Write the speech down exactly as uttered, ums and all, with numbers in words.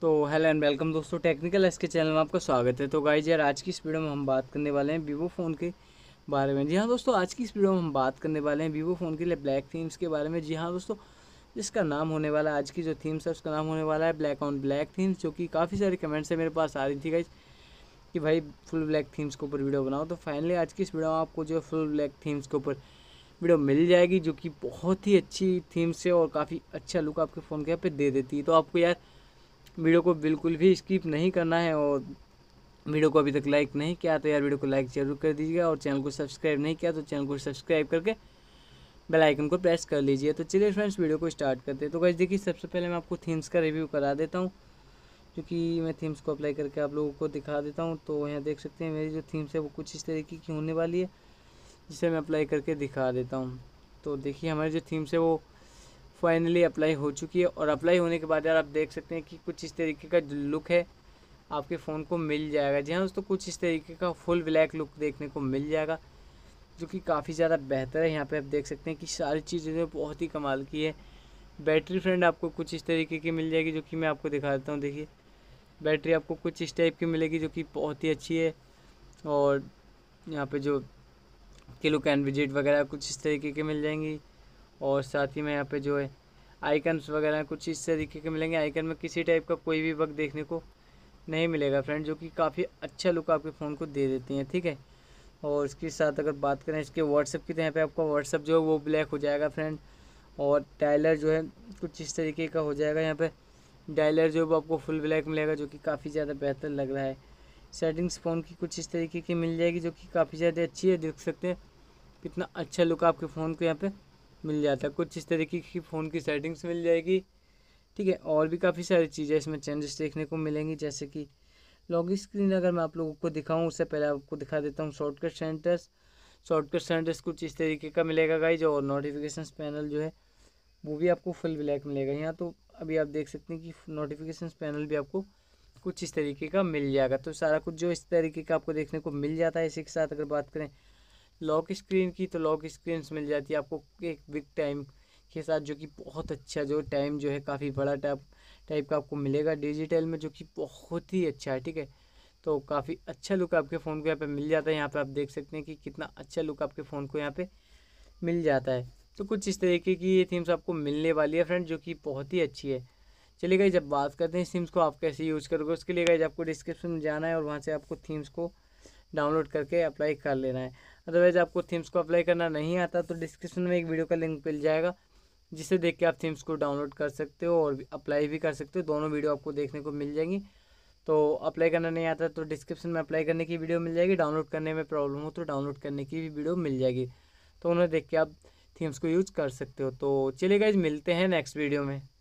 तो hello and welcome दोस्तों, technical S के चैनल में आपका स्वागत है। तो गाइज यार आज की इस वीडियो में हम बात करने वाले हैं वीवो फ़ोन के बारे में। जी हाँ दोस्तों, आज की इस वीडियो में हम बात करने वाले हैं वीवो फ़ोन के लिए ब्लैक थीम्स के बारे में। जी हाँ दोस्तों, जिसका नाम होने वाला है, आज की जो थीम्स है उसका नाम होने वाला है ब्लैक ऑन ब्लैक थीम्स, जो कि काफ़ी सारे कमेंट्स है मेरे पास आ रही थी गाइज कि भाई फुल ब्लैक थीम्स के ऊपर वीडियो बनाओ। तो फाइनली आज की इस वीडियो में आपको जो फुल ब्लैक थीम्स के ऊपर वीडियो मिल जाएगी, जो कि बहुत ही अच्छी थीम्स है और काफ़ी अच्छा लुक आपके फ़ोन के यहाँ पर दे देती है। तो आपको यार वीडियो को बिल्कुल भी स्किप नहीं करना है, और वीडियो को अभी तक लाइक नहीं किया तो यार वीडियो को लाइक जरूर कर दीजिएगा, और चैनल को सब्सक्राइब नहीं किया तो चैनल को सब्सक्राइब करके बेल आइकन को प्रेस कर लीजिए। तो चलिए फ्रेंड्स वीडियो को स्टार्ट करते हैं। तो गाइस देखिए, सबसे पहले मैं आपको थीम्स का रिव्यू करा देता हूँ, क्योंकि मैं थीम्स को अप्लाई करके आप लोगों को दिखा देता हूँ। तो यहाँ देख सकते हैं मेरी जो थीम्स है वो कुछ इस तरीके की होने वाली है, जिसे मैं अप्लाई करके दिखा देता हूँ। तो देखिए हमारी जो थीम्स है वो फाइनली अप्लाई हो चुकी है, और अप्लाई होने के बाद यार आप देख सकते हैं कि कुछ इस तरीके का लुक है आपके फ़ोन को मिल जाएगा। जी हाँ दोस्तों, कुछ इस तरीके का फुल ब्लैक लुक देखने को मिल जाएगा, जो कि काफ़ी ज़्यादा बेहतर है। यहाँ पे आप देख सकते हैं कि सारी चीज़ें जो बहुत ही कमाल की है। बैटरी फ्रेंड आपको कुछ इस तरीके की मिल जाएगी, जो कि मैं आपको दिखा देता हूँ। देखिए बैटरी आपको कुछ इस टाइप की मिलेगी, जो कि बहुत ही अच्छी है, और यहाँ पर जो किलो कैन विजिट वगैरह कुछ इस तरीके के मिल जाएंगी, और साथ ही में यहाँ पे जो है आइकन्स वगैरह कुछ इस तरीके के मिलेंगे। आइकन में किसी टाइप का कोई भी बग देखने को नहीं मिलेगा फ्रेंड, जो कि काफ़ी अच्छा लुक आपके फ़ोन को दे देती हैं, ठीक है। और इसके साथ अगर बात करें इसके व्हाट्सएप की, तो यहाँ पे आपका व्हाट्सएप जो है वो ब्लैक हो जाएगा फ्रेंड, और डायलर जो है कुछ इस तरीके का हो जाएगा। यहाँ पर डायलर जो है वो आपको फुल ब्लैक मिलेगा, जो कि काफ़ी ज़्यादा बेहतर लग रहा है। सेटिंग्स फ़ोन की कुछ इस तरीके की मिल जाएगी, जो कि काफ़ी ज़्यादा अच्छी है। देख सकते हैं कितना अच्छा लुक आपके फ़ोन को यहाँ पर मिल जाता है। कुछ इस तरीके की फ़ोन की सेटिंग्स मिल जाएगी, ठीक है। और भी काफ़ी सारी चीज़ें इसमें चेंजेस देखने को मिलेंगी, जैसे कि लॉक स्क्रीन अगर मैं आप लोगों को दिखाऊं, उससे पहले आपको दिखा देता हूं शॉर्टकट सेंटर्स। शॉर्टकट सेंटर्स कुछ इस तरीके का मिलेगा गाइज, और नोटिफिकेशन पैनल जो है वो भी आपको फुल ब्लैक मिलेगा। यहाँ तो अभी आप देख सकते हैं कि नोटिफिकेशन पैनल भी आपको कुछ इस तरीके का मिल जाएगा। तो सारा कुछ जो इस तरीके का आपको देखने को मिल जाता है। इसी के साथ अगर बात करें लॉक स्क्रीन की, तो लॉक स्क्रीन मिल जाती है आपको एक बिग टाइम के साथ, जो कि बहुत अच्छा जो टाइम जो है काफ़ी बड़ा टाइप टाइप का आपको मिलेगा डिजिटल में, जो कि बहुत ही अच्छा है, ठीक है। तो काफ़ी अच्छा लुक आपके फ़ोन को यहाँ पे मिल जाता है। यहाँ पे आप देख सकते हैं कि कितना अच्छा लुक आपके फ़ोन को यहाँ पे मिल जाता है। तो कुछ इस तरीके की ये थीम्स आपको मिलने वाली है फ्रेंड, जो कि बहुत ही अच्छी है। चलिए गाइस जब बात करते हैं इस थीम्स को आप कैसे यूज़ करोगे, उसके लिए गाइस आपको डिस्क्रिप्शन में जाना है, और वहाँ से आपको थीम्स को डाउनलोड करके अप्लाई कर लेना है। अदरवाइज़ आपको थीम्स को अप्लाई करना नहीं आता तो डिस्क्रिप्शन में एक वीडियो का लिंक मिल जाएगा, जिसे देख के आप थीम्स को डाउनलोड कर सकते हो और अप्लाई भी कर सकते हो। दोनों वीडियो आपको देखने को मिल जाएंगी। तो अप्लाई करना नहीं आता तो डिस्क्रिप्शन में अप्लाई करने की वीडियो मिल जाएगी, डाउनलोड करने में प्रॉब्लम हो तो डाउनलोड करने की भी वीडियो मिल जाएगी। तो उन्हें देख के आप थीम्स को यूज़ कर सकते हो। तो चलिए गाइस मिलते हैं नेक्स्ट वीडियो में।